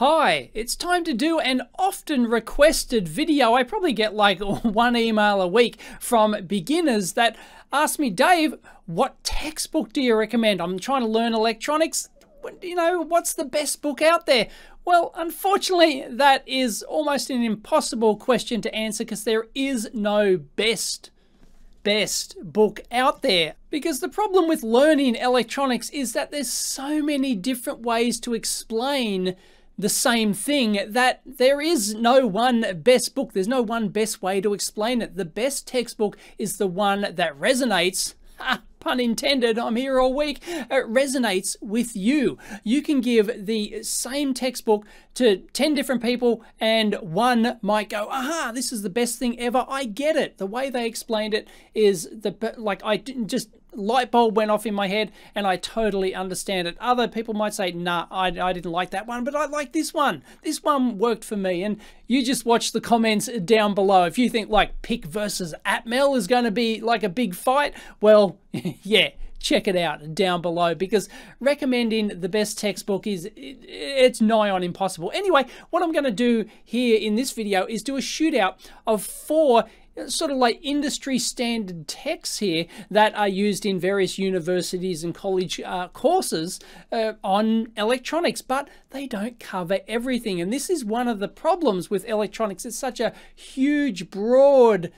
Hi, it's time to do an often requested video. I probably get like one email a week from beginners that ask me, Dave, what textbook do you recommend? I'm trying to learn electronics. You know, what's the best book out there? Well, unfortunately, that is almost an impossible question to answer because there is no best book out there. Because the problem with learning electronics is that there's so many different ways to explain the same thing that there is no one best book. There's no one best way to explain it. The best textbook is the one that resonates, pun intended, I'm here all week, it resonates with you. You can give the same textbook to 10 different people and one might go, aha, this is the best thing ever, I get it. The way they explained it is, light bulb went off in my head and I totally understand it. Other people might say, nah, I didn't like that one, but I like this one. This one worked for me. And you just watch the comments down below. If you think like PIC versus Atmel is going to be like a big fight, well, yeah, check it out down below, because recommending the best textbook is, it's nigh on impossible. Anyway, what I'm going to do here in this video is do a shootout of four sort of like industry standard texts here that are used in various universities and college courses on electronics, but they don't cover everything. And this is one of the problems with electronics. It's such a huge, broad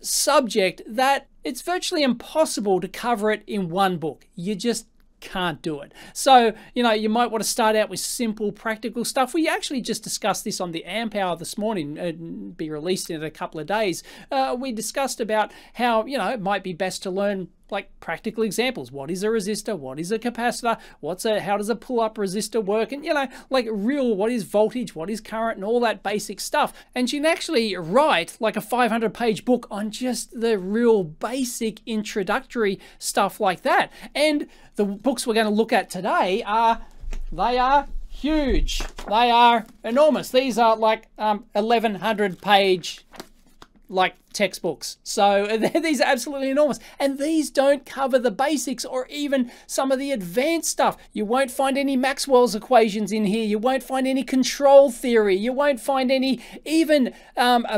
subject that it's virtually impossible to cover it in one book. You just can't do it. So, you know, you might want to start out with simple practical stuff. We actually just discussed this on the Amp Hour this morning, and be released in a couple of days. We discussed about how, you know, it might be best to learn like practical examples. What is a resistor? What is a capacitor? How does a pull-up resistor work? And, you know, like real, what is voltage? What is current? And all that basic stuff. And you can actually write like a 500-page book on just the real basic introductory stuff like that. And the books we're going to look at today are, they are huge. They are enormous. These are like 1,100-page like textbooks. So these are absolutely enormous. And these don't cover the basics or even some of the advanced stuff. You won't find any Maxwell's equations in here. You won't find any control theory. You won't find any even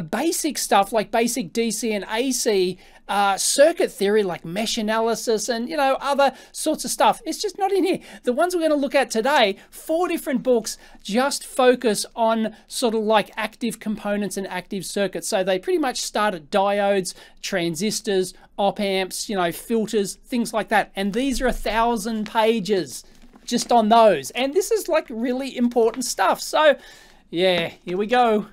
basic stuff like basic DC and AC circuit theory like mesh analysis and, you know, other sorts of stuff. It's just not in here. The ones we're going to look at today, four different books, just focus on sort of like active components and active circuits. So they pretty much start at diodes, transistors, op amps, you know, filters, things like that. And these are 1,000 pages just on those. And this is like really important stuff. So yeah, here we go.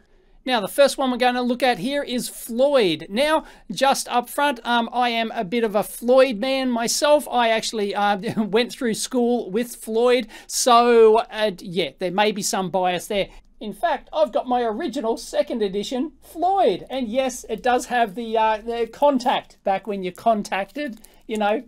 Now, the first one we're going to look at here is Floyd. Now, just up front, I am a bit of a Floyd man myself. I actually went through school with Floyd. So, yeah, there may be some bias there. In fact, I've got my original second edition Floyd. And yes, it does have the contact back when you contacted, you know,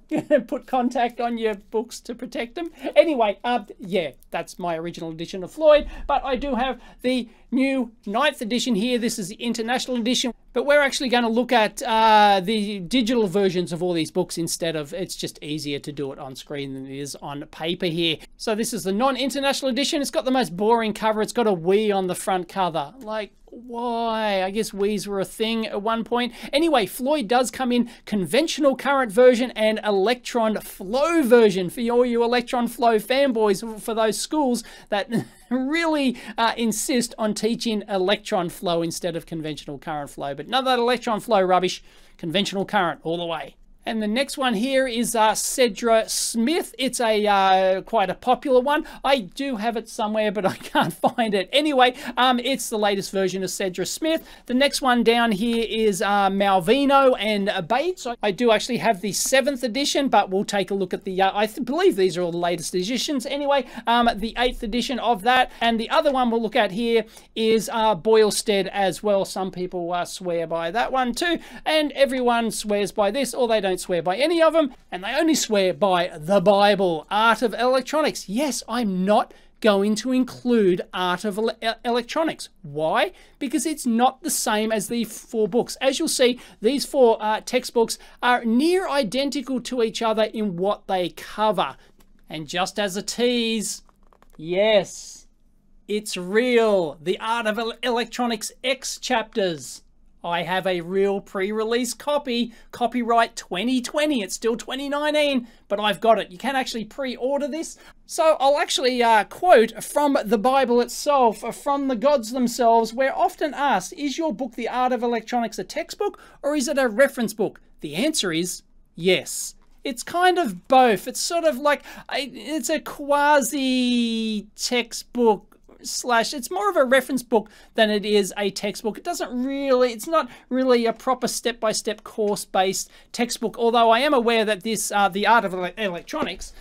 put contact on your books to protect them. Anyway, yeah, that's my original edition of Floyd. But I do have the new 9th edition here. This is the international edition. But we're actually going to look at the digital versions of all these books instead of, it's just easier to do it on screen than it is on paper here. So this is the non-international edition. It's got the most boring cover. It's got a Wii on the front cover. Like, why? I guess Wii's were a thing at one point. Anyway, Floyd does come in conventional current version and electron flow version for all you electron flow fanboys, for those schools that really insist on teaching electron flow instead of conventional current flow. But none of that electron flow rubbish, conventional current all the way. And the next one here is Sedra Smith. It's a quite a popular one. I do have it somewhere, but I can't find it. Anyway, it's the latest version of Sedra Smith. The next one down here is Malvino and Bates. I do actually have the 7th edition, but we'll take a look at the, I believe these are all the latest editions. Anyway, the 8th edition of that. And the other one we'll look at here is Boylestad as well. Some people swear by that one too. And everyone swears by this, or they don't swear by any of them, and they only swear by the Bible, Art of Electronics. Yes, I'm not going to include Art of Electronics. Why? Because it's not the same as the four books. As you'll see, these four textbooks are near identical to each other in what they cover. And just as a tease, yes, It's real! The Art of Electronics X chapters! I have a real pre-release copy, copyright 2020, it's still 2019, but I've got it. You can actually pre-order this. So I'll actually quote from the Bible itself, from the gods themselves. We're often asked, is your book, The Art of Electronics, a textbook or is it a reference book? The answer is yes. It's kind of both. It's sort of like, it's a quasi-textbook. It's more of a reference book than it is a textbook. It doesn't really, it's not really a proper step-by-step course-based textbook, although I am aware that this, The Art of Electronics,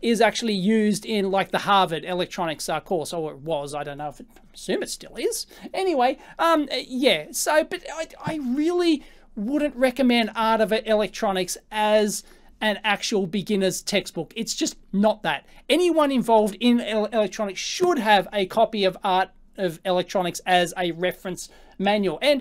is actually used in like the Harvard electronics course, or it was, I don't know, if it, I assume it still is. Anyway, yeah, so, but I really wouldn't recommend Art of Electronics as an actual beginner's textbook. It's just not that. Anyone involved in electronics should have a copy of Art of Electronics as a reference manual. And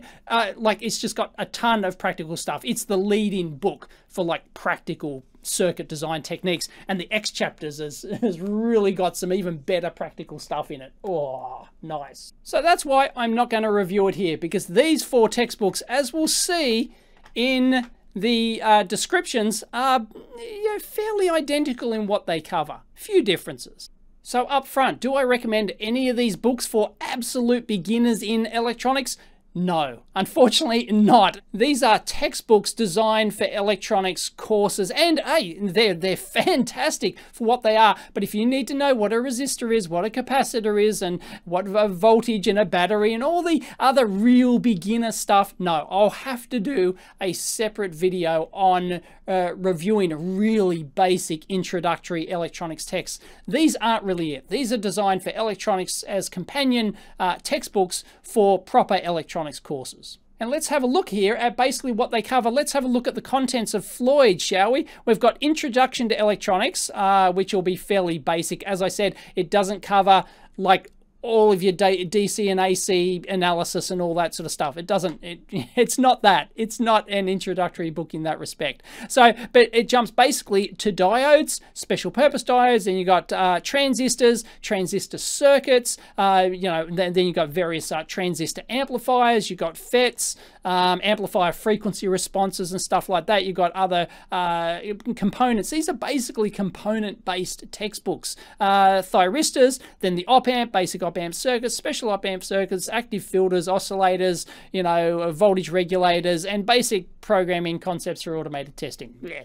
like, it's just got a ton of practical stuff. It's the lead-in book for like practical circuit design techniques. And the X chapters has really got some even better practical stuff in it. Oh, nice. So that's why I'm not going to review it here, because these four textbooks, as we'll see in the descriptions, are, you know, fairly identical in what they cover. Few differences. So up front, do I recommend any of these books for absolute beginners in electronics? No, unfortunately not. These are textbooks designed for electronics courses, and hey, they're fantastic for what they are. But if you need to know what a resistor is, what a capacitor is, and what a voltage and a battery and all the other real beginner stuff, no, I'll have to do a separate video on reviewing really basic introductory electronics texts. These aren't really it. These are designed for electronics as companion textbooks for proper electronics courses. And let's have a look here at basically what they cover. Let's have a look at the contents of Floyd, shall we? We've got Introduction to Electronics, which will be fairly basic. As I said, it doesn't cover like all of your DC and AC analysis and all that sort of stuff. It doesn't, it's not that. It's not an introductory book in that respect. So, but it jumps basically to diodes, special purpose diodes, then you got transistors, transistor circuits, you know, then you got various transistor amplifiers, you got FETs, amplifier frequency responses and stuff like that. You've got other components. These are basically component-based textbooks. Thyristors, then the op-amp, basic op-amp circuits, special op-amp circuits, active filters, oscillators, you know, voltage regulators, and basic programming concepts for automated testing. Yeah.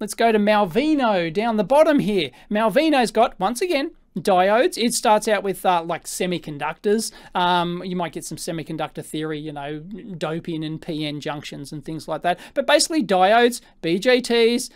Let's go to Malvino down the bottom here. Malvino's got, once again, diodes. It starts out with like semiconductors. You might get some semiconductor theory, you know, doping and PN junctions and things like that. But basically diodes, BJTs,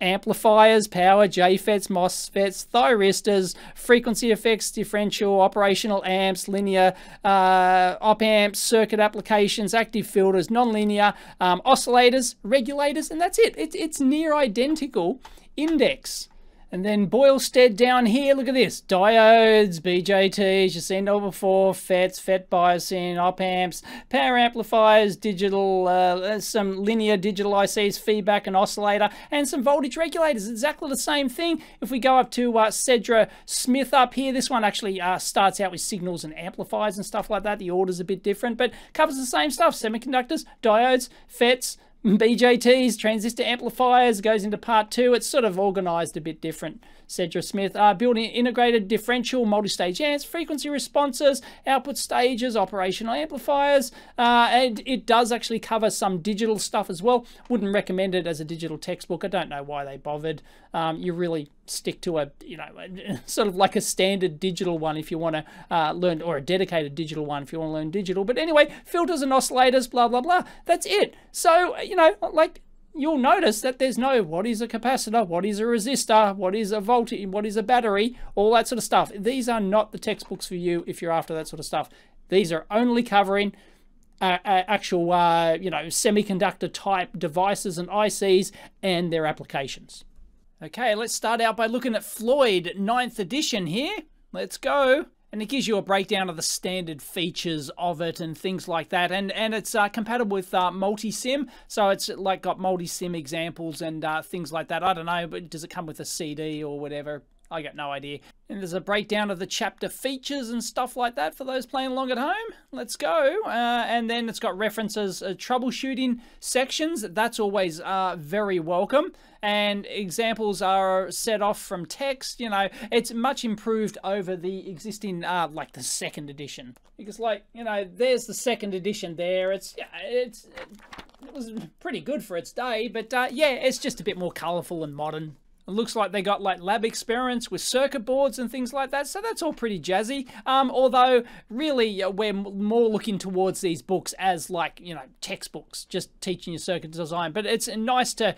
amplifiers, power, JFETs, MOSFETs, thyristors, frequency effects, differential, operational amps, linear, op-amps, circuit applications, active filters, non-linear, oscillators, regulators, and that's it. It's near identical index. And then Boylestad down here, look at this. Diodes, BJTs, you've seen all before, FETs, FET biasing, op-amps, power amplifiers, digital, some linear digital ICs, feedback and oscillator, and some voltage regulators. Exactly the same thing. If we go up to Sedra, Smith up here, this one actually starts out with signals and amplifiers and stuff like that. The order's a bit different, but covers the same stuff. Semiconductors, diodes, FETs, BJTs, transistor amplifiers, goes into part two. It's sort of organized a bit different. Sedra Smith, building integrated differential, multi-stage amps, frequency responses, output stages, operational amplifiers. And it does actually cover some digital stuff as well. Wouldn't recommend it as a digital textbook. I don't know why they bothered. You really stick to a, you know, sort of like a standard digital one if you want to learn, or a dedicated digital one if you want to learn digital. But anyway, filters and oscillators, blah, blah, blah. That's it. So, you know, like, you'll notice that there's no what is a capacitor, what is a resistor, what is a voltage, what is a battery, all that sort of stuff. These are not the textbooks for you if you're after that sort of stuff. These are only covering actual, you know, semiconductor type devices and ICs and their applications. Okay, let's start out by looking at Floyd 9th edition here. Let's go. And it gives you a breakdown of the standard features of it and things like that. And it's compatible with Multisim. So it's like got Multisim examples and things like that. I don't know, but does it come with a CD or whatever? I got no idea. And there's a breakdown of the chapter features and stuff like that for those playing along at home. Let's go. And then it's got references, troubleshooting sections. That's always very welcome. And examples are set off from text. You know, it's much improved over the existing, like the second edition. Because, like, you know, there's the second edition there. It was pretty good for its day. But, yeah, it's just a bit more colourful and modern. It looks like they got like lab experiments with circuit boards and things like that, so that's all pretty jazzy. Although really we're more looking towards these books as like, you know, textbooks, just teaching you circuit design. But it's nice to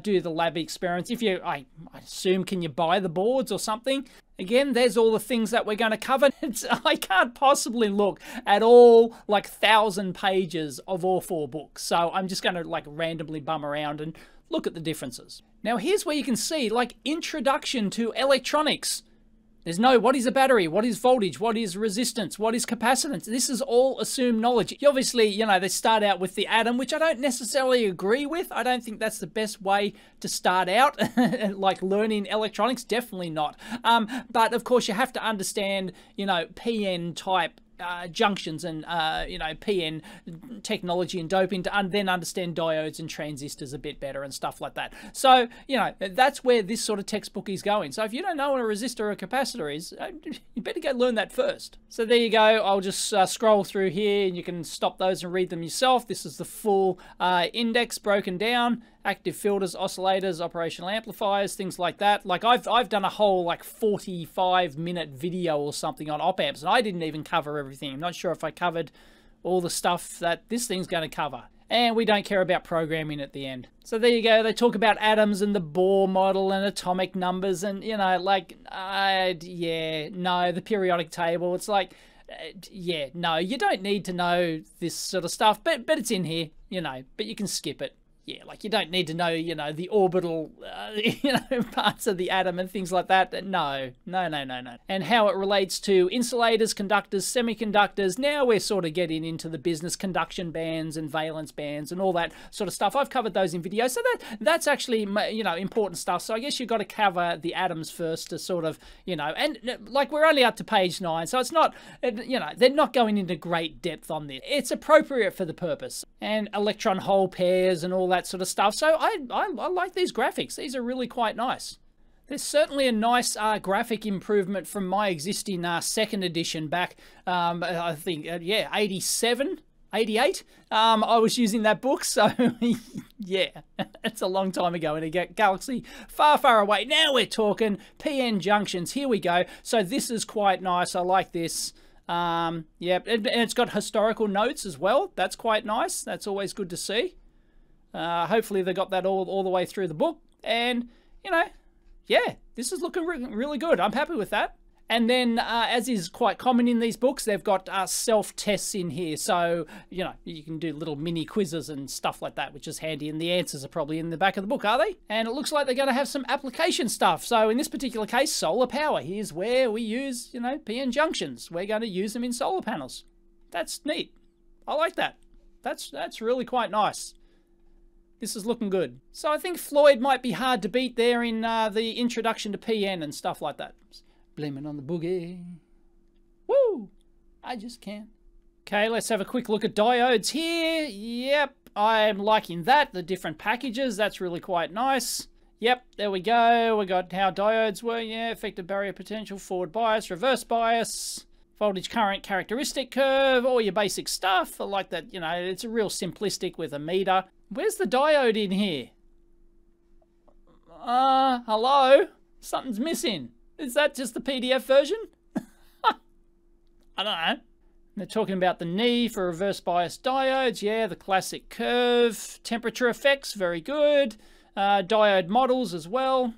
do the lab experiments. If you, I assume, can you buy the boards or something? Again, there's all the things that we're going to cover. I can't possibly look at all like 1,000 pages of all four books, so I'm just going to like randomly bum around and look at the differences. Now here's where you can see like introduction to electronics. There's no what is a battery, what is voltage, what is resistance, what is capacitance. This is all assumed knowledge. You obviously, you know, they start out with the atom, which I don't necessarily agree with. I don't think that's the best way to start out like learning electronics, definitely not. But of course you have to understand, you know, PN type junctions and, you know, PN technology and doping to then understand diodes and transistors a bit better and stuff like that. So, you know, that's where this sort of textbook is going. So if you don't know what a resistor or a capacitor is, you better go learn that first. So there you go. I'll just scroll through here and you can stop those and read them yourself. This is the full index broken down. Active filters, oscillators, operational amplifiers, things like that. Like I've done a whole like 45-minute video or something on op amps, and I didn't even cover everything. I'm not sure if I covered all the stuff that this thing's going to cover. And we don't care about programming at the end. So there you go. They talk about atoms and the Bohr model and atomic numbers and, you know, like, yeah, no, the periodic table. It's like, yeah, no, you don't need to know this sort of stuff, but it's in here, you know, but you can skip it. Yeah, like you don't need to know, you know, the orbital, you know, parts of the atom and things like that. No, no, no, no, no. And how it relates to insulators, conductors, semiconductors. Now we're sort of getting into the business, conduction bands and valence bands and all that sort of stuff. I've covered those in video. So that's actually, you know, important stuff. So I guess you've got to cover the atoms first to sort of, you know, and like we're only up to page 9. So it's not, you know, they're not going into great depth on this. It's appropriate for the purpose. And electron hole pairs and all that sort of stuff. So I like these graphics. These are really quite nice. There's certainly a nice graphic improvement from my existing second edition back, I think, yeah, 87, 88. I was using that book, so yeah, it's a long time ago in a galaxy far, far away. Now we're talking PN junctions. Here we go. So this is quite nice. I like this. Yeah, and it's got historical notes as well. That's quite nice. That's always good to see. Hopefully they got that all the way through the book, and, you know, yeah, this is looking really good. I'm happy with that. And then, as is quite common in these books, they've got self-tests in here. So, you know, you can do little mini quizzes and stuff like that, which is handy. And the answers are probably in the back of the book, are they? And it looks like they're going to have some application stuff. So in this particular case, solar power. Here's where we use, you know, PN junctions. We're going to use them in solar panels. That's neat. I like that. That's really quite nice. This is looking good. So I think Floyd might be hard to beat there in the introduction to PN and stuff like that. Blaming on the boogie. Woo! I just can't. Okay, let's have a quick look at diodes here. Yep, I'm liking that. The different packages, that's really quite nice. Yep, there we go. We got how diodes were. Yeah, effective barrier potential, forward bias, reverse bias. Voltage current characteristic curve, all your basic stuff. I like that, you know, it's a real simplistic with a meter. Where's the diode in here? Hello? Something's missing. Is that just the PDF version? I don't know. They're talking about the need for reverse bias diodes. Yeah, the classic curve. Temperature effects, very good. Diode models as well.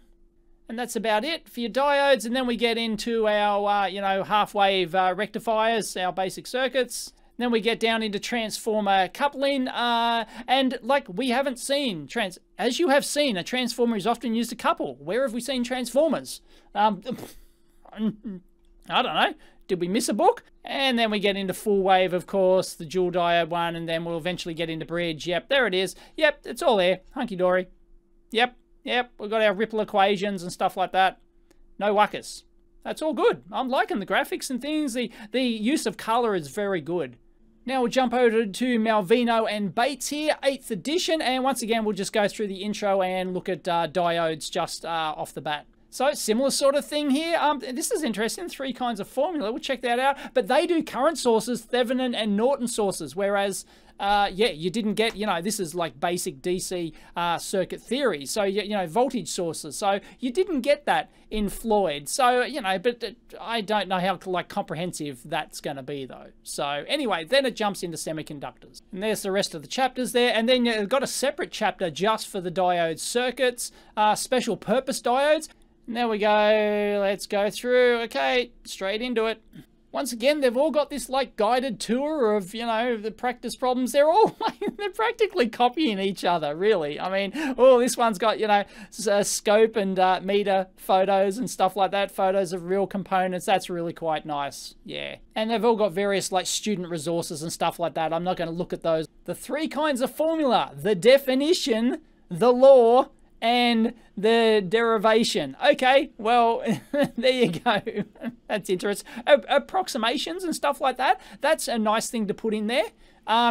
And that's about it for your diodes. And then we get into our, you know, half-wave rectifiers, our basic circuits. And then we get down into transformer coupling. And like we haven't seen, as you have seen, a transformer is often used to couple. Where have we seen transformers? I don't know. Did we miss a book? And then we get into full wave, of course, the dual diode one. And then we'll eventually get into bridge. Yep, there it is. Yep, it's all there. Hunky-dory. Yep. Yep, we've got our ripple equations and stuff like that. no whackers. That's all good. I'm liking the graphics and things. The use of color is very good. Now we'll jump over to Malvino and Bates here, 8th edition, and once again we'll just go through the intro and look at diodes just off the bat. So similar sort of thing here. This is interesting, 3 kinds of formula, we'll check that out. But they do current sources, Thevenin and Norton sources, whereas yeah, you didn't get, you know, this is like basic DC circuit theory. So, you know, voltage sources. So you didn't get that in Floyd. So, you know, but I don't know how like comprehensive that's going to be though. So anyway, then it jumps into semiconductors. And there's the rest of the chapters there. And then you've got a separate chapter just for the diode circuits, special purpose diodes. And there we go. Let's go through. Okay, straight into it. Once again, they've all got this like guided tour of, you know, the practice problems. They're all like, they're practically copying each other, really. I mean, oh, this one's got, you know, scope and meter photos and stuff like that. Photos of real components. That's really quite nice. Yeah. And they've all got various like student resources and stuff like that. I'm not going to look at those. The 3 kinds of formula, the definition, the law, and the derivation. Okay, well, there you go. That's interesting. Approximations and stuff like that. That's a nice thing to put in there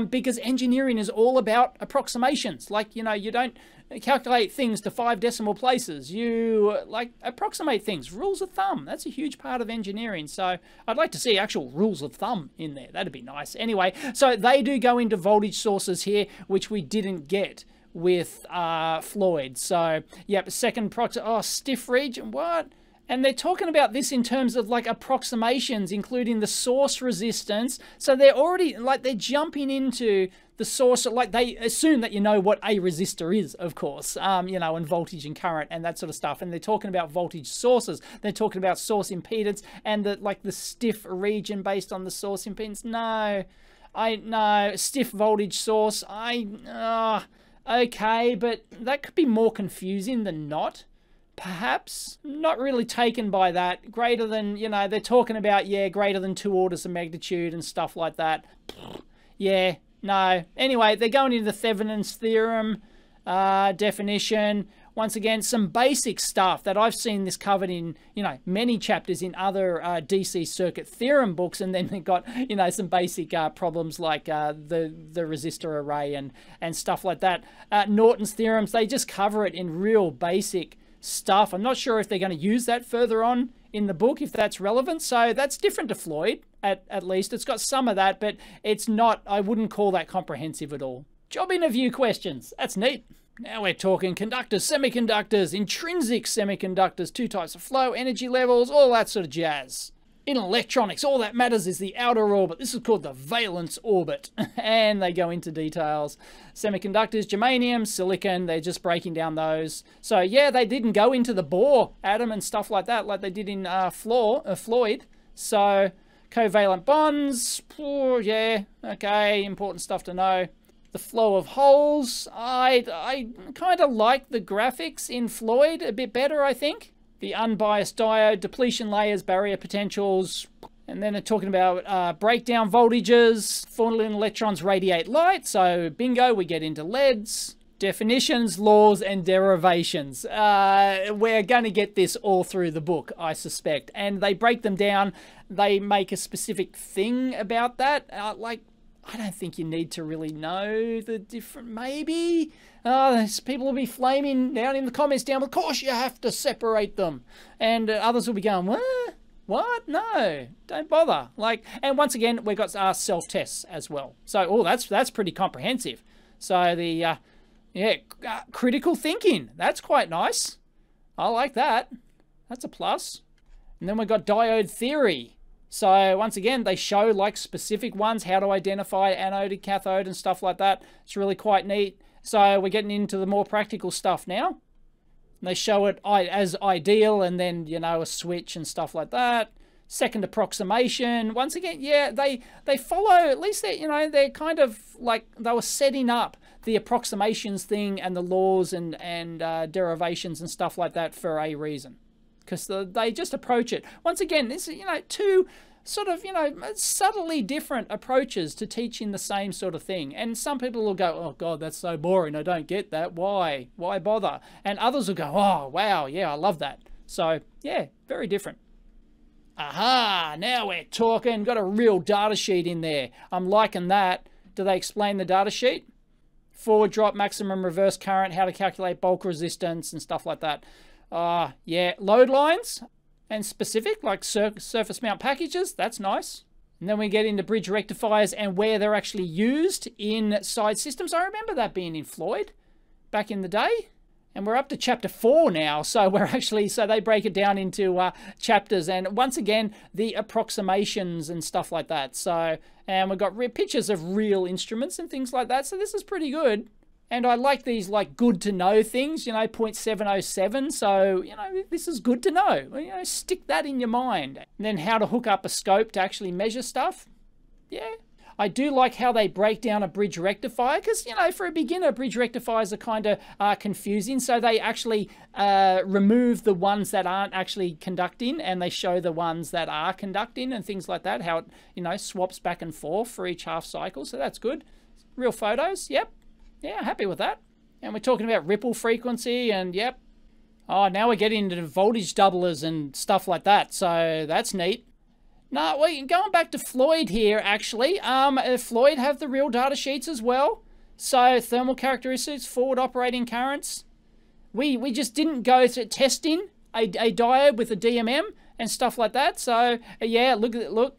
because engineering is all about approximations. Like, you know, you don't calculate things to 5 decimal places. You, like, approximate things. Rules of thumb. That's a huge part of engineering. So I'd like to see actual rules of thumb in there. That'd be nice. Anyway, so they do go into voltage sources here, which we didn't get with Floyd. So yep, second proxy. Oh, stiff region, what? And they're talking about this in terms of like approximations, including the source resistance. So they're already like, they're jumping into the source, like they assume that you know what a resistor is, of course, you know, and voltage and current and that sort of stuff. And they're talking about voltage sources. They're talking about source impedance and the, like the stiff region based on the source impedance. No, I know stiff voltage source. Okay, but that could be more confusing than not, perhaps. Not really taken by that. Greater than, you know, they're talking about, yeah, greater than 2 orders of magnitude and stuff like that. Yeah, no. Anyway, they're going into the Thevenin's theorem definition. Once again, some basic stuff that I've seen this covered in, you know, many chapters in other DC circuit theorem books. And then they've got, you know, some basic problems like the resistor array and stuff like that. Norton's theorems, they just cover it in real basic stuff. I'm not sure if they're going to use that further on in the book, if that's relevant. So that's different to Floyd, at least. It's got some of that, but it's not, I wouldn't call that comprehensive at all. Job interview questions. That's neat. Now we're talking conductors, semiconductors, intrinsic semiconductors, 2 types of flow, energy levels, all that sort of jazz. In electronics, all that matters is the outer orbit. This is called the valence orbit. And they go into details. Semiconductors, germanium, silicon, they're just breaking down those. So yeah, they didn't go into the Bohr atom and stuff like that, like they did in Floyd. So covalent bonds, yeah, okay, important stuff to know. The flow of holes, I kind of like the graphics in Floyd a bit better, I think. The unbiased diode, depletion layers, barrier potentials, and then they're talking about breakdown voltages, Thornton electrons radiate light, so bingo, we get into LEDs. Definitions, laws, and derivations. We're going to get this all through the book, I suspect. And they break them down, they make a specific thing about that, like, I don't think you need to really know the different, maybe. People will be flaming down in the comments down, of course you have to separate them. And others will be going, what? What? No, don't bother. Like, and once again, we've got our self-tests as well. So, oh, that's pretty comprehensive. So the, yeah, critical thinking. That's quite nice. I like that. That's a plus. And then we've got diode theory. So once again, they show like specific ones, how to identify anode and cathode and stuff like that. It's really quite neat. So we're getting into the more practical stuff now. And they show it as ideal and then, you know, a switch and stuff like that. Second approximation. Once again, yeah, they follow, at least they, you know, they're kind of like, they were setting up the approximations thing and the laws and derivations and stuff like that for a reason. Because they just approach it. Once again, this is, you know, 2 sort of, you know, subtly different approaches to teaching the same sort of thing. And some people will go, oh God, that's so boring. I don't get that. Why? Why bother? And others will go, oh wow, yeah, I love that. So yeah, very different. Aha, now we're talking. Got a real data sheet in there. I'm liking that. Do they explain the data sheet? Forward drop, maximum reverse current, how to calculate bulk resistance and stuff like that. Yeah, load lines and specific, like surface mount packages. That's nice. And then we get into bridge rectifiers and where they're actually used in side systems. I remember that being in Floyd back in the day. And we're up to chapter 4 now, so we're actually, so they break it down into chapters, and once again, the approximations and stuff like that. So, and we've got pictures of real instruments and things like that, so this is pretty good. And I like these, like, good to know things, you know, 0.707, so, you know, this is good to know. You know, stick that in your mind. And then how to hook up a scope to actually measure stuff. Yeah. I do like how they break down a bridge rectifier because, you know, for a beginner, bridge rectifiers are kind of confusing. So they actually remove the ones that aren't actually conducting and they show the ones that are conducting and things like that, how it, you know, swaps back and forth for each half cycle. So that's good. Real photos. Yep. Yeah, happy with that. And we're talking about ripple frequency and yep. Oh, now we're getting into voltage doublers and stuff like that. So that's neat. No, we're going back to Floyd here, actually. Floyd have the real data sheets as well. So thermal characteristics, forward operating currents. We just didn't go through testing a diode with a DMM and stuff like that. So yeah, look at it. Look,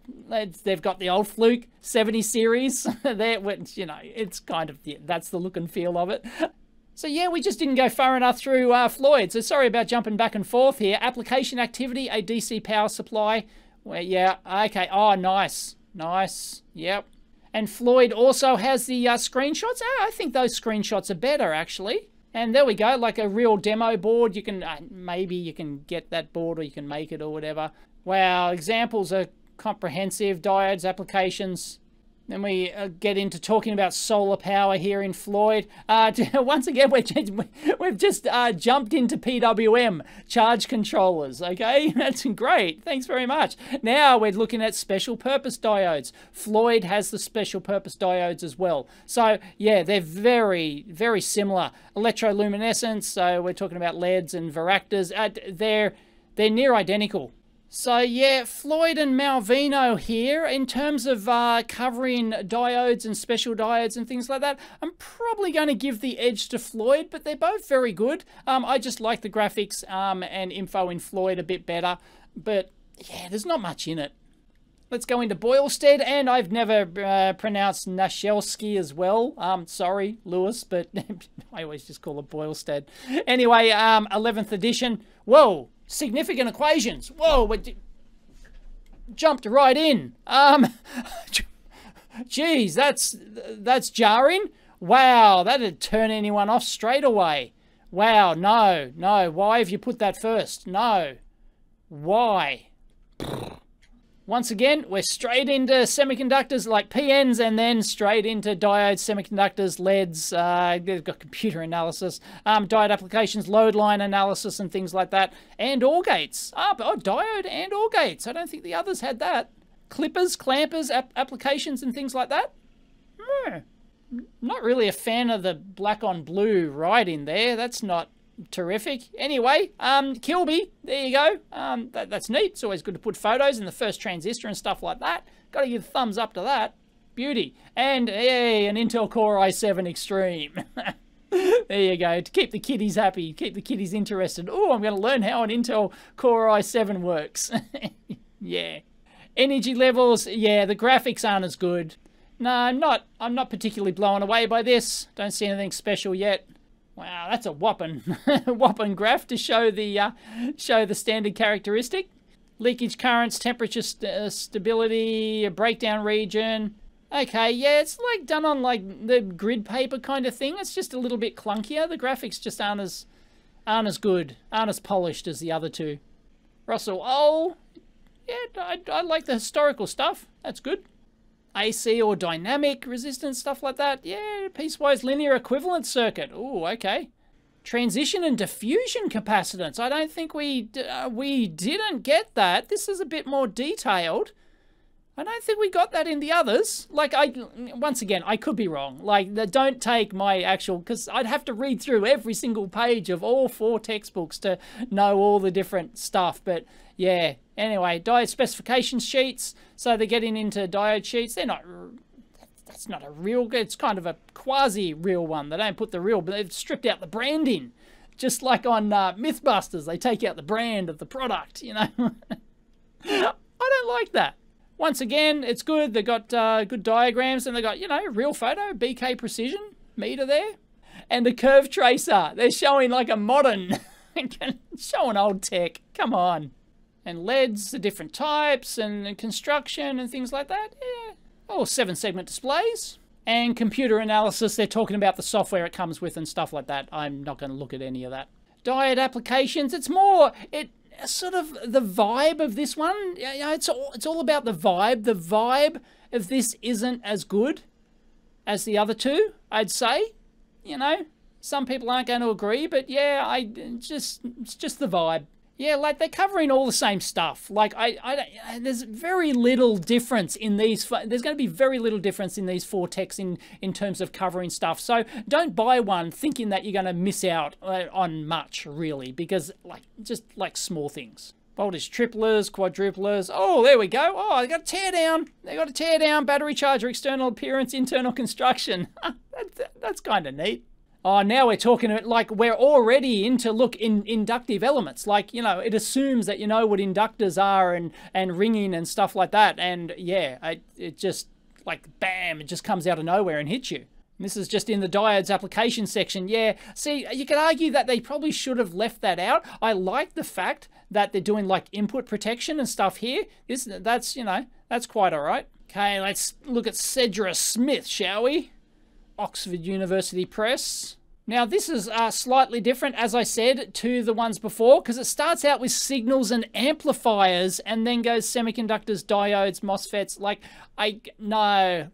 they've got the old Fluke 70 series there. Which, you know, it's kind of, yeah, that's the look and feel of it. So yeah, we just didn't go far enough through Floyd. So sorry about jumping back and forth here. Application activity, a DC power supply. Well, yeah, okay. Oh, nice. Nice. Yep. And Floyd also has the screenshots. Oh, I think those screenshots are better, actually. And there we go, like a real demo board. You can, maybe you can get that board or you can make it or whatever. Wow, examples are comprehensive, diodes, applications. Then we get into talking about solar power here in Floyd. Once again, we've just jumped into PWM, charge controllers, okay? That's great. Thanks very much. Now we're looking at special purpose diodes. Floyd has the special purpose diodes as well. So, yeah, they're very, very similar. Electroluminescence, so we're talking about LEDs and varactors. They're near identical. So yeah, Floyd and Malvino here, in terms of covering diodes and special diodes and things like that, I'm probably going to give the edge to Floyd, but they're both very good. I just like the graphics and info in Floyd a bit better, but yeah, there's not much in it. Let's go into Boylestad, and I've never pronounced Nashelsky as well. Sorry, Lewis, but I always just call it Boylestad. Anyway, 11th edition. Whoa! Significant equations. Whoa, we jumped right in. Geez, that's jarring. Wow, that'd turn anyone off straight away. Wow, no. Why have you put that first? No. Why? Once again, we're straight into semiconductors like PNs and then straight into diodes, semiconductors, LEDs, they've got computer analysis, diode applications, load line analysis and things like that, and OR gates. Oh, diode and OR gates. I don't think the others had that. Clippers, clampers, applications and things like that. Not really a fan of the black on blue right in there. That's not terrific. Anyway, Kilby, there you go. That's neat. It's always good to put photos in the first transistor and stuff like that. Got to give a thumbs up to that. Beauty. And hey, an Intel Core i7 Extreme. There you go. To keep the kiddies happy, keep the kiddies interested. Oh, I'm going to learn how an Intel Core i7 works. Yeah. Energy levels. Yeah, the graphics aren't as good. No, I'm not particularly blown away by this. Don't see anything special yet. Wow, that's a whopping graph to show the standard characteristic. Leakage currents, temperature stability, breakdown region. Okay, yeah, it's like done on like the grid paper kind of thing. It's just a little bit clunkier. The graphics just aren't as good, aren't as polished as the other two. Russell, oh, yeah, I like the historical stuff. That's good. AC or dynamic resistance, stuff like that. Yeah, piecewise linear equivalent circuit. Ooh, okay. Transition and diffusion capacitance. I don't think we didn't get that. This is a bit more detailed. I don't think we got that in the others. Like, once again, I could be wrong. Like, don't take my actual, because I'd have to read through every single page of all 4 textbooks to know all the different stuff. But yeah, anyway, diode specification sheets. So they're getting into diode sheets. They're not, that's not a real, it's kind of a quasi-real one. They don't put the real, but they've stripped out the branding. Just like on Mythbusters, they take out the brand of the product, you know. I don't like that. Once again, it's good. They've got good diagrams, and they've got, you know, real photo, BK Precision meter there. And the curve tracer. They're showing like a modern, showing old tech. Come on. And LEDs, the different types, and construction, and things like that. Yeah. Oh, 7-segment displays. And computer analysis, they're talking about the software it comes with and stuff like that. I'm not going to look at any of that. Diode applications, it's more, it sort of the vibe of this one. You know, it's all about the vibe. The vibe of this isn't as good as the other two, I'd say. You know, some people aren't going to agree, but yeah, it's just the vibe. Yeah, like they're covering all the same stuff. Like there's very little difference in these. There's going to be very little difference in these 4 techs in terms of covering stuff. So don't buy one thinking that you're going to miss out on much, really, because just like small things. Voltage triplers, quadruplers. Oh, there we go. Oh, they got a teardown. They got a teardown. Battery charger, external appearance, internal construction. That's kind of neat. Oh, now we're talking like we're already into inductive elements. Like, you know, it assumes that you know what inductors are and ringing and stuff like that. And yeah, it just like bam, it just comes out of nowhere and hits you. And this is just in the diodes application section. Yeah, see, you could argue that they probably should have left that out. I like the fact that they're doing like input protection and stuff here. That's, you know, that's quite all right. Okay, let's look at Sedra Smith, shall we? Oxford University Press. Now this is slightly different, as I said, to the ones before, because it starts out with signals and amplifiers and then goes semiconductors, diodes, MOSFETs. Like, I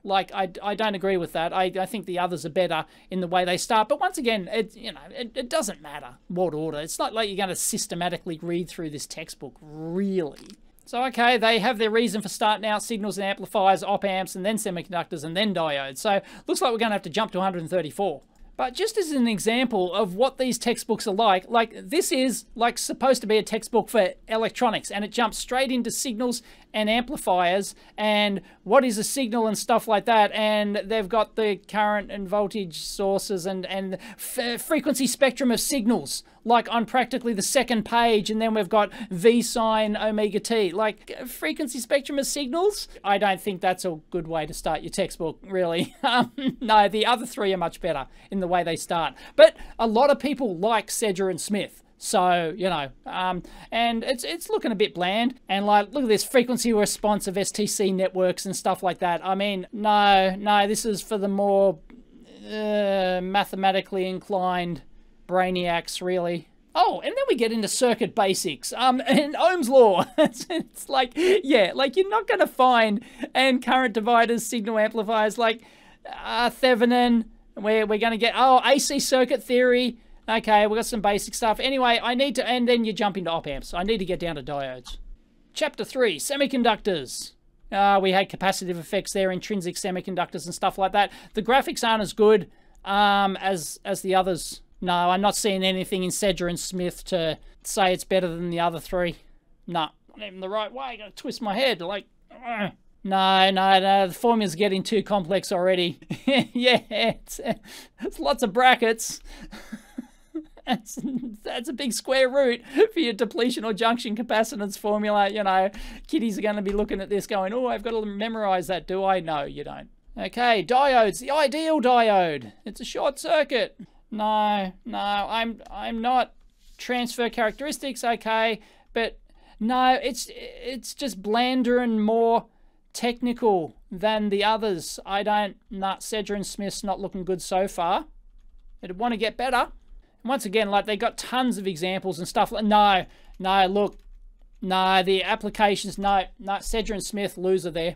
don't agree with that. I think the others are better in the way they start. But once again, it doesn't matter what order. It's not like you're going to systematically read through this textbook, really. So, okay, they have their reason for starting out, signals and amplifiers, op-amps, and then semiconductors, and then diodes. So, looks like we're going to have to jump to 134. But just as an example of what these textbooks are like this is like supposed to be a textbook for electronics, and it jumps straight into signals and amplifiers, and what is a signal and stuff like that, and they've got the current and voltage sources and frequency spectrum of signals, like on practically the second page, and then we've got V sine omega t, like frequency spectrum of signals. I don't think that's a good way to start your textbook, really. No, the other 3 are much better in the way they start, but a lot of people like Sedra and Smith. So, you know, and it's looking a bit bland. And like, look at this frequency response of STC networks and stuff like that. I mean, no, this is for the more mathematically inclined brainiacs, really. Oh, and then we get into circuit basics and Ohm's law. It's like, yeah, like you're not going to find, and current dividers, signal amplifiers, like Thevenin, where we're going to get, oh, AC circuit theory. Okay, we've got some basic stuff. Anyway, I need to, and then you jump into op-amps. I need to get down to diodes. Chapter 3, semiconductors. We had capacitive effects there, intrinsic semiconductors and stuff like that. The graphics aren't as good as the others. No, I'm not seeing anything in Sedra and Smith to say it's better than the other 3. No, not even the right way. I gotta twist my head, like... No, the formula's getting too complex already. Yeah, it's lots of brackets. That's a big square root for your depletion or junction capacitance formula. You know, kiddies are going to be looking at this going, oh, I've got to memorize that, do I? No, you don't. Okay, diodes, the ideal diode. It's a short circuit. No, I'm not. Transfer characteristics, okay, but no, it's just blander and more technical than the others. Sedra and Smith's not looking good so far. It'd want to get better. Once again, like, they got tons of examples and stuff. No, look, no, the applications, no, Sedra and Smith, loser there.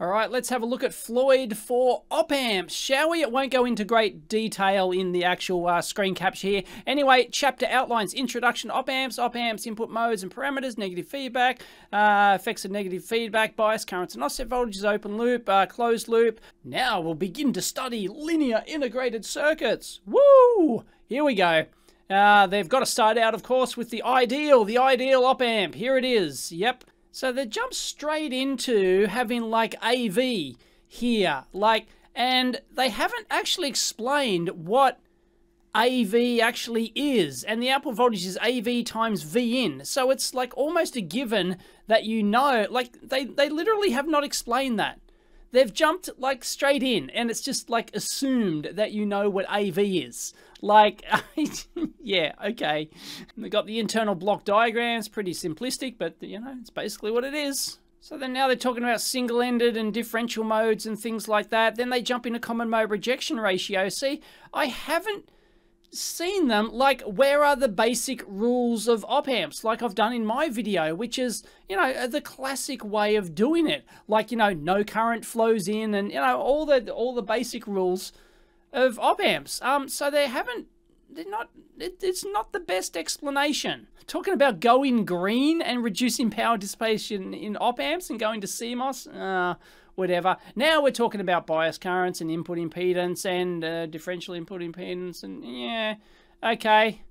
All right, let's have a look at Floyd for op amps, shall we? It won't go into great detail in the actual screen capture here. Anyway, chapter outlines, introduction, op amps, input modes and parameters, negative feedback, effects of negative feedback, bias, currents and offset voltages, open loop, closed loop. Now we'll begin to study linear integrated circuits. Woo! Here we go. They've got to start out, of course, with the ideal op amp. Here it is. Yep. So they jump straight into having like AV here, like, and they haven't actually explained what AV actually is. And the output voltage is AV times V in. So it's like almost a given that, you know, like they literally have not explained that. They've jumped like straight in and it's just like assumed that you know what AV is. Like, yeah, okay. They got the internal block diagrams, pretty simplistic, but you know, it's basically what it is. So then now they're talking about single-ended and differential modes and things like that. Then they jump into common mode rejection ratio. See, I haven't seen them, like, where are the basic rules of op amps, like I've done in my video, which is, you know, the classic way of doing it, like, you know, no current flows in, and you know, all the basic rules of op amps. So they haven't, it's not the best explanation. Talking about going green and reducing power dissipation in op amps and going to CMOS, whatever. Now we're talking about bias currents and input impedance and differential input impedance, and yeah, okay,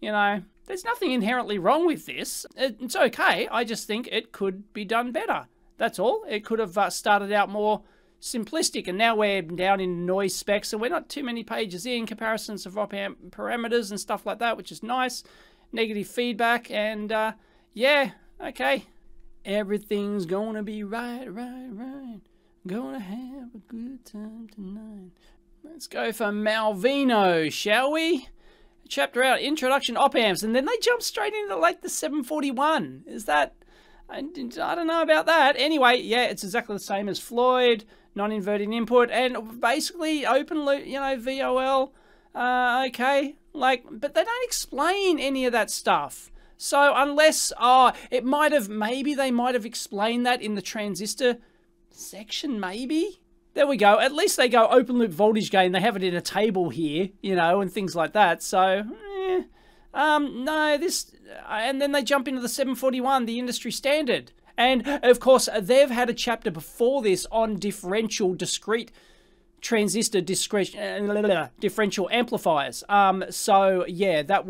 you know, there's nothing inherently wrong with this. It's okay. I just think it could be done better. That's all. It could have started out more simplistic, and now we're down in noise specs, and we're not too many pages in, comparisons of op amp parameters and stuff like that, which is nice. Negative feedback, and yeah, okay. Everything's gonna be right. Gonna have a good time tonight. Let's go for Malvino, shall we? Chapter out, introduction, op amps, and then they jump straight into like the 741. Is that, I don't know about that. Anyway, yeah, it's exactly the same as Floyd, non-inverting input, and basically open loop, you know, VOL, okay. Like, but they don't explain any of that stuff. So unless, it might have, maybe they might have explained that in the transistor section, maybe? There we go. At least they go open loop voltage gain. They have it in a table here, you know, and things like that. So, eh. No, this, and then they jump into the 741, the industry standard. And of course, they've had a chapter before this on differential discrete transistor differential amplifiers. So yeah, that's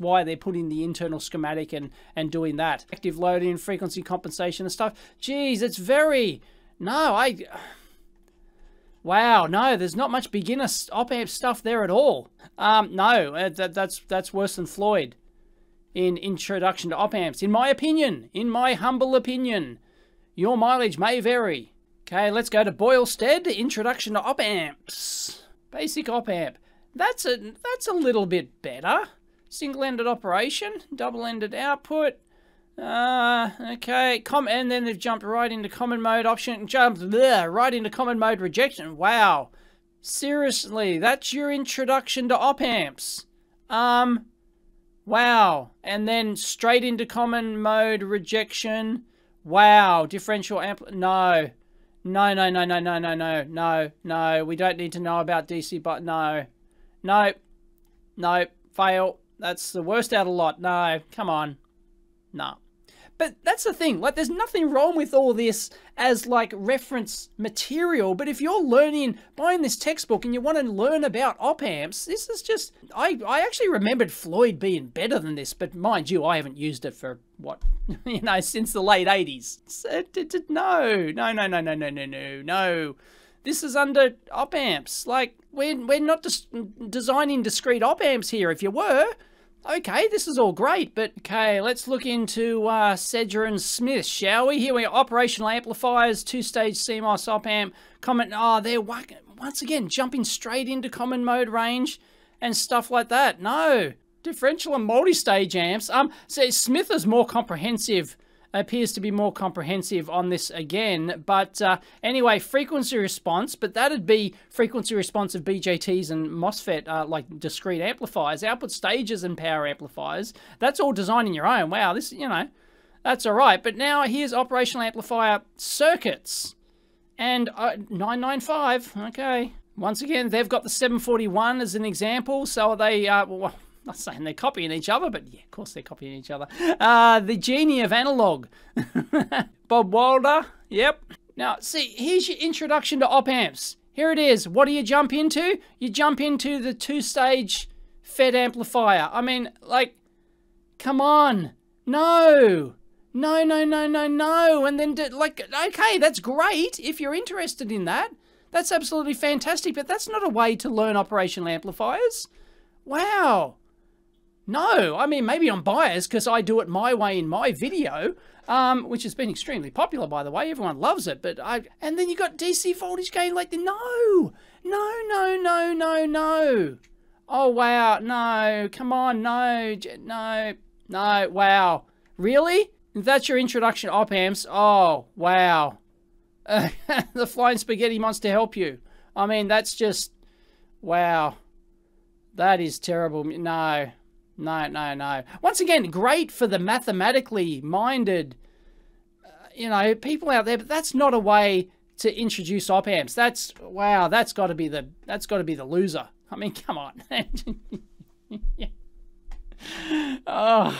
why they're putting the internal schematic and doing that. Active loading, frequency compensation and stuff. Geez, it's very, no, wow, no, there's not much beginner op-amp stuff there at all. No, that's worse than Floyd in introduction to op-amps. In my opinion, in my humble opinion, your mileage may vary. Okay, let's go to Boylestad, introduction to op amps. Basic op amp. That's a little bit better. Single-ended operation, double-ended output. Okay, and then they've jumped right into common mode option and jumped right into common mode rejection. Wow. Seriously, that's your introduction to op amps. Wow. And then straight into common mode rejection. Wow, differential amp, no. No, we don't need to know about DC, but no, fail. That's the worst out of lot. No, come on. No. But that's the thing, like, there's nothing wrong with all this as like reference material, but if you're learning, buying this textbook and you want to learn about op amps, this is just, I actually remembered Floyd being better than this, but mind you, I haven't used it for what, you know, since the late 80s. So, no. This is under op amps. Like, we're not just designing discrete op amps here. If you were, okay, this is all great, but okay, let's look into Sedra and Smith, shall we? Here we are, operational amplifiers, two-stage CMOS op-amp, common, they're once again jumping straight into common mode range and stuff like that. No, differential and multi-stage amps. So Smith is more comprehensive, appears to be more comprehensive on this again, but anyway, frequency response, but that'd be frequency response of BJTs and MOSFET, like discrete amplifiers, output stages and power amplifiers. That's all designing your own. Wow, this, you know, that's all right. But now here's operational amplifier circuits. and 995. Okay. Once again, they've got the 741 as an example. So are they, well, not saying they're copying each other, but yeah, of course they're copying each other. The genie of analog. Bob Wilder. Yep. Now, see, here's your introduction to op amps. Here it is. What do you jump into? You jump into the two-stage FET amplifier. I mean, like, come on. No. No, no, no, no, no. And then, like, okay, that's great if you're interested in that. That's absolutely fantastic, but that's not a way to learn operational amplifiers. Wow. No, I mean, maybe I'm biased because I do it my way in my video, which has been extremely popular, by the way. Everyone loves it, but and then you got DC voltage gain, like, no, no, no, no, no, no. Oh, wow, no, come on, no, no, no, wow. Really? That's your introduction to op amps? Oh, wow. The flying spaghetti monster help you. I mean, that's just, wow. That is terrible. No, no, no, no. Once again, great for the mathematically minded, you know, people out there, but that's not a way to introduce op amps. That's, wow, that's got to be the loser. I mean, come on. Yeah. Oh.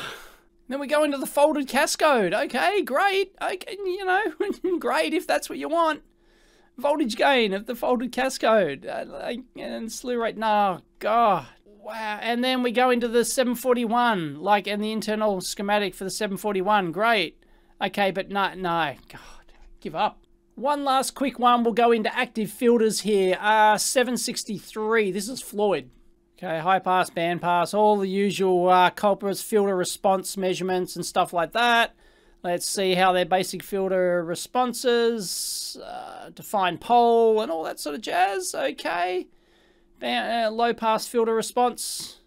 Then we go into the folded cascode. Okay, great. Okay, you know, great if that's what you want. Voltage gain of the folded cascode. And slew rate. No, God. Wow. And then we go into the 741, like, and the internal schematic for the 741. Great. Okay, but no, no. God, give up. One last quick one. We'll go into active filters here. 763. This is Floyd. Okay, high pass, band pass, all the usual culprits, filter response measurements and stuff like that. Let's see how their basic filter responses, define pole and all that sort of jazz. Okay, band, low pass filter response.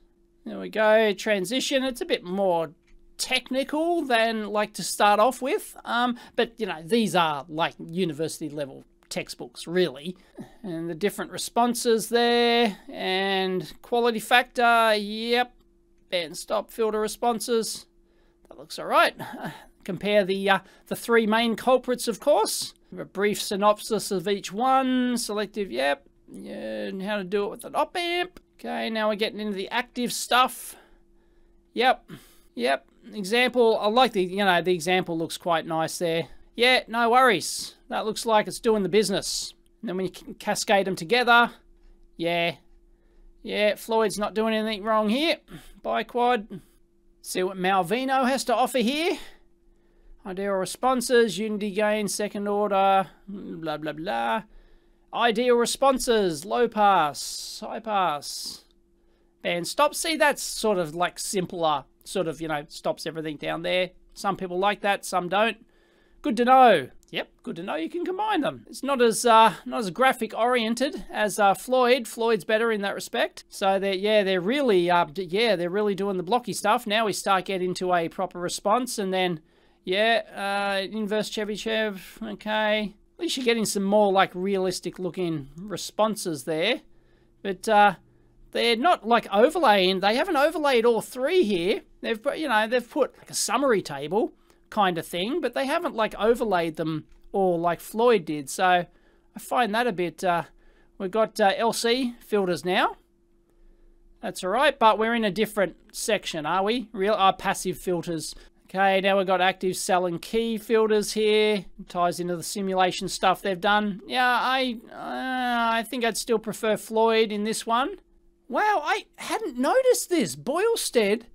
There we go, transition. It's a bit more technical than like to start off with. But, you know, these are like university level textbooks really, and the different responses there, and quality factor. Yep, band stop filter responses. That looks all right. Compare the three main culprits, of course. A brief synopsis of each one. Selective. Yep. Yeah, and how to do it with an op amp. Okay, now we're getting into the active stuff. Yep. Yep. Example. I like the, you know, the example looks quite nice there. Yeah, no worries. That looks like it's doing the business. And then when you cascade them together, yeah. Yeah, Floyd's not doing anything wrong here. Biquad. See what Malvino has to offer here. Ideal responses, unity gain, second order, blah, blah, blah. Ideal responses, low pass, high pass. And stop. See, that's sort of like simpler, sort of, you know, stops everything down there. Some people like that, some don't. Good to know. Yep, good to know you can combine them. It's not as not as graphic oriented as Floyd. Floyd's better in that respect. So they're, yeah, they're really really doing the blocky stuff. Now we start getting into a proper response, and then yeah, inverse Chebyshev. Okay, at least you're getting some more like realistic looking responses there, but they're not like overlaying. They haven't overlaid all three here. They've put, you know, they've put like a summary table kind of thing, but they haven't like overlaid them all like Floyd did. So I find that a bit, we've got LC filters now. That's all right, but we're in a different section, are we? Real passive filters. Okay, now we've got active cell and key filters here. It ties into the simulation stuff they've done. Yeah, I think I'd still prefer Floyd in this one. Wow, I hadn't noticed this. Boylestad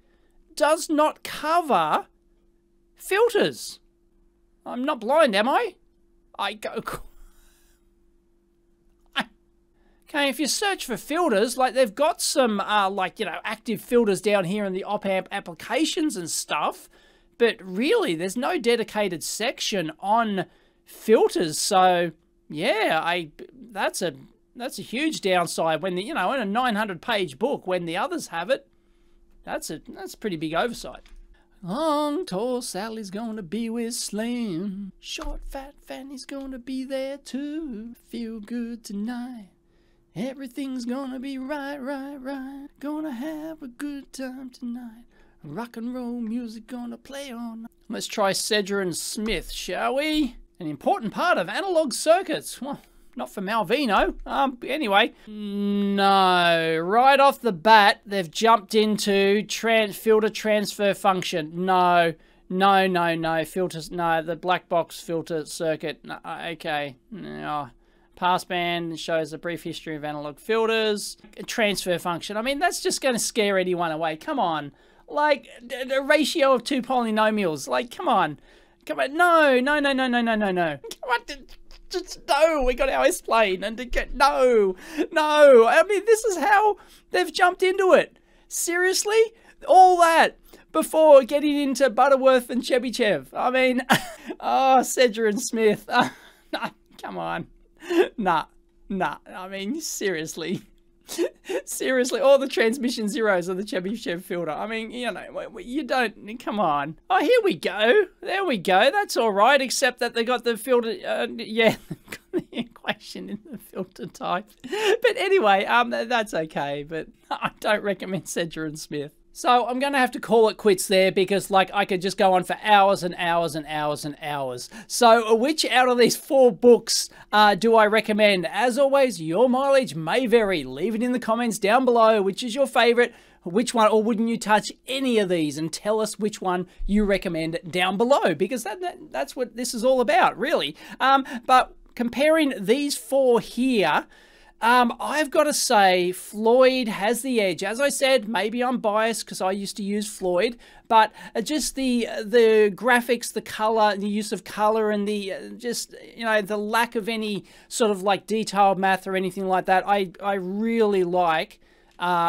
does not cover filters. I'm not blind, am I? Okay, if you search for filters, like they've got some, like, you know, active filters down here in the op amp applications and stuff, but really there's no dedicated section on filters. So yeah, that's a huge downside when the, you know, in a 900-page book when the others have it. That's a pretty big oversight. Long, tall Sally's gonna be with Slim. Short, fat Fanny's gonna be there too. Feel good tonight. Everything's gonna be right, right, right. Gonna have a good time tonight. Rock and roll music gonna play on. Let's try Sedra and Smith, shall we? an important part of analog circuits. Well, not for Malvino. Anyway, no. Right off the bat, they've jumped into filter transfer function. No. No, no, no. Filters, no. The black box filter circuit. No, okay. No. Passband shows a brief history of analog filters. Transfer function. I mean, that's just going to scare anyone away. Come on. Like, the ratio of two polynomials. Like, come on. Come on. No, no, no, no, no, no, no, no. What? Just, no, we got our S-plane and to get, no, no. I mean, this is how they've jumped into it. Seriously? All that before getting into Butterworth and Chebyshev. I mean, oh, Sedra and Smith. Nah, come on. Nah, nah. I mean, seriously. Seriously, all the transmission zeros of the Chebyshev filter. I mean, you know, you don't, come on. Oh, here we go. There we go. That's all right, except that they got the filter, yeah, got the equation in the filter type. But anyway, that's okay, but I don't recommend Sedra and Smith. So I'm going to have to call it quits there because, like, I could just go on for hours and hours and hours and hours. So which out of these four books do I recommend? As always, your mileage may vary. Leave it in the comments down below, which is your favorite. Which one, or wouldn't you touch any of these, and tell us which one you recommend down below, because that's what this is all about, really. But comparing these four here, I've got to say Floyd has the edge. As I said, maybe I'm biased because I used to use Floyd, but just the graphics, the color, the use of color, and the just, you know, the lack of any sort of like detailed math or anything like that. I really like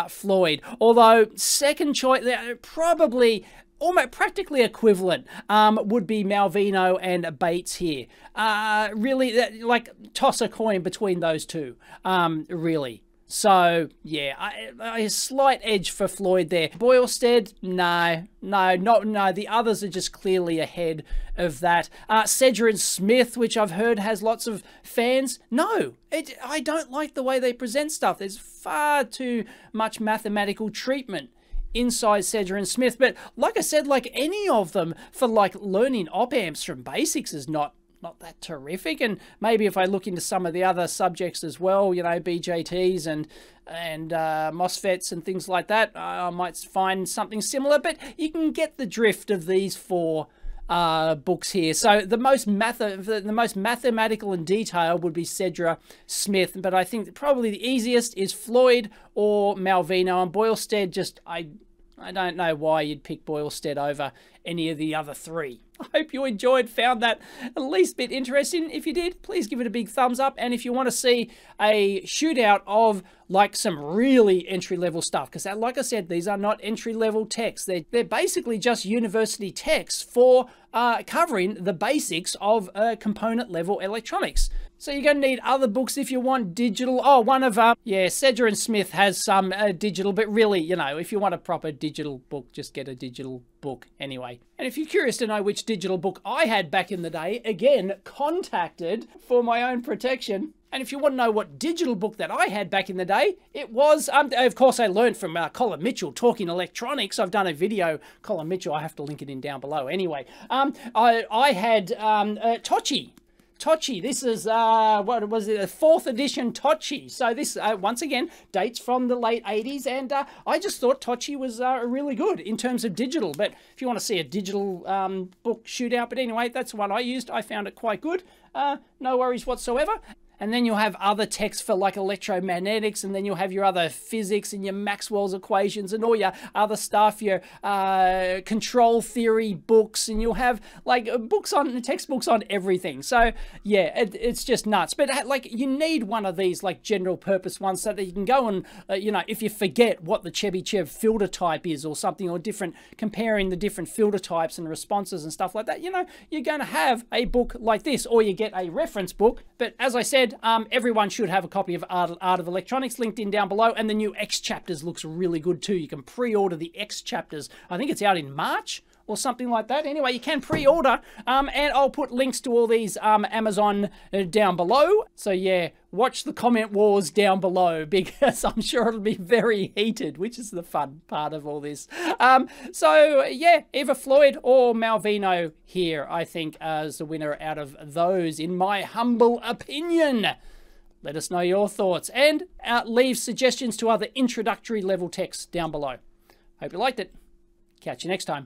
Floyd. Although second choice, probably almost practically equivalent would be Malvino and Bates here. Really, like, toss a coin between those two, really. So, yeah, a slight edge for Floyd there. Boylestad, no, no, not, no. The others are just clearly ahead of that. Sedra and Smith, which I've heard has lots of fans, no. I don't like the way they present stuff. There's far too much mathematical treatment inside Sedra and Smith, but like I said, like any of them, for like learning op amps from basics is not that terrific. And maybe if I look into some of the other subjects as well, you know, BJTs and MOSFETs and things like that, I might find something similar. But you can get the drift of these four books here. So the most mathematical and detailed would be Sedra Smith, but I think that probably the easiest is Floyd or Malvino. And Boylestad, just I don't know why you'd pick Boylestad over any of the other three. I hope you enjoyed, found that at least a bit interesting. If you did, please give it a big thumbs up. And if you want to see a shootout of like some really entry-level stuff, because like I said, these are not entry-level texts. They're basically just university texts for covering the basics of component-level electronics. So you're going to need other books if you want digital. Oh, one of yeah, Sedra and Smith has some digital, but really, you know, if you want a proper digital book, just get a digital book anyway. And if you're curious to know which digital book I had back in the day, again, contacted for my own protection. And if you want to know what digital book that I had back in the day, it was, of course, I learned from Colin Mitchell, Talking Electronics. I've done a video, Colin Mitchell, I have to link it in down below. Anyway, I had Tocci. Tocci, this is, what was it, a 4th edition Tocci. So this, once again, dates from the late 80s, and I just thought Tocci was really good in terms of digital. But if you want to see a digital book shootout, but anyway, that's the one I used. I found it quite good. No worries whatsoever. And then you'll have other texts for like electromagnetics, and then you'll have your other physics and your Maxwell's equations and all your other stuff, your control theory books, and you'll have like books on, textbooks on everything. So yeah, it's just nuts. But like, you need one of these like general purpose ones so that you can go and, you know, if you forget what the Chebyshev filter type is or something, or different, comparing the different filter types and responses and stuff like that, you know, you're going to have a book like this, or you get a reference book. But as I said, everyone should have a copy of Art of Electronics, linked in down below. And the new X Chapters looks really good too. You can pre-order the X Chapters. I think it's out in March or something like that. Anyway, you can pre-order, and I'll put links to all these Amazon down below. So yeah, watch the comment wars down below, because I'm sure it'll be very heated, which is the fun part of all this. So yeah, either Floyd or Malvino here, I think, is the winner out of those, in my humble opinion. Let us know your thoughts, and leave suggestions to other introductory level texts down below. Hope you liked it. Catch you next time.